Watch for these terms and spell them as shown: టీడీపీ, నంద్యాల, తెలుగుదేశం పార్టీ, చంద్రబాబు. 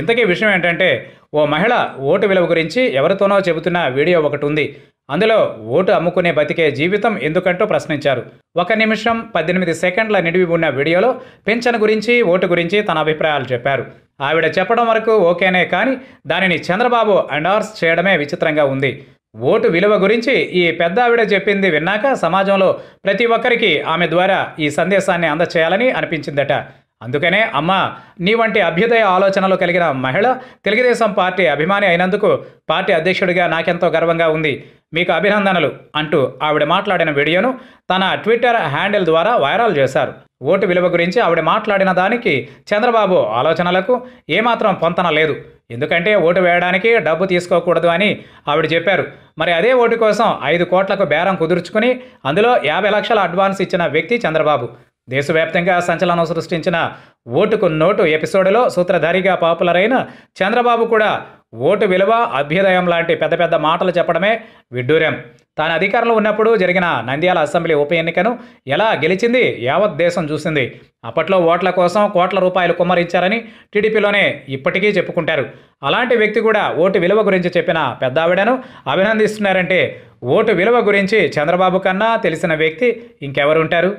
ఇంతకీ విషయం ఏంటంటే, ఓ మహిళ ఓటు విలువ గురించి ఎవరితోనో చెబుతున్న వీడియో ఒకటి ఉంది. అందులో ఓటు అమ్ముకునే బతికే జీవితం ఎందుకంటూ ప్రశ్నించారు. 1 నిమిషం 18 సెకండ్ల నిడివి ఉన్న వీడియోలో పెన్షన్ గురించి, ఓటు గురించి తన అభిప్రాయాలు చెప్పారు. ఆవిడ చెప్పడం వరకు ఓకేనే, కానీ దానిని చంద్రబాబు ఎండార్స్ చేయడమే విచిత్రంగా ఉంది. ఓటు విలువ గురించి ఈ పెద్ద ఆవిడ చెప్పింది విన్నాక సమాజంలో ప్రతి ఒక్కరికి ఆమె ద్వారా ఈ సందేశాన్ని అందచేయాలని అనిపించిందట. అందుకనే అమ్మ, నీ వంటి అభ్యుదయ ఆలోచనలు కలిగిన మహిళ తెలుగుదేశం పార్టీ అభిమాని అయినందుకు పార్టీ అధ్యక్షుడిగా నాకెంతో గర్వంగా ఉంది, మీకు అభినందనలు అంటూ ఆవిడ మాట్లాడిన వీడియోను తన ట్విట్టర్ హ్యాండిల్ ద్వారా వైరల్ చేశారు. ఓటు విలువ గురించి ఆవిడ మాట్లాడిన దానికి చంద్రబాబు ఆలోచనలకు ఏమాత్రం పొంతన లేదు. ఎందుకంటే ఓటు వేయడానికి డబ్బు తీసుకోకూడదు అని ఆవిడ చెప్పారు. మరి అదే ఓటు కోసం 5 కోట్లకు బేరం కుదుర్చుకుని అందులో 50 లక్షల అడ్వాన్స్ ఇచ్చిన వ్యక్తి చంద్రబాబు. దేశవ్యాప్తంగా సంచలనం సృష్టించిన ఓటుకు నోటు ఎపిసోడ్లో సూత్రధారిగా పాపులర్ అయిన చంద్రబాబు కూడా ఓటు విలువ, అభ్యుదయం లాంటి పెద్ద పెద్ద మాటలు చెప్పడమే విడ్డూరం. తాను అధికారంలో ఉన్నప్పుడు జరిగిన నంద్యాల అసెంబ్లీ ఉప ఎన్నికను ఎలా గెలిచింది యావత్ దేశం చూసింది. అప్పట్లో ఓట్ల కోసం కోట్ల రూపాయలు కుమ్మరించారని టీడీపీలోనే ఇప్పటికీ చెప్పుకుంటారు. అలాంటి వ్యక్తి కూడా ఓటు విలువ గురించి చెప్పిన పెద్ద ఆవిడను అభినందిస్తున్నారంటే ఓటు విలువ గురించి చంద్రబాబు కన్నా తెలిసిన వ్యక్తి ఇంకెవరుంటారు?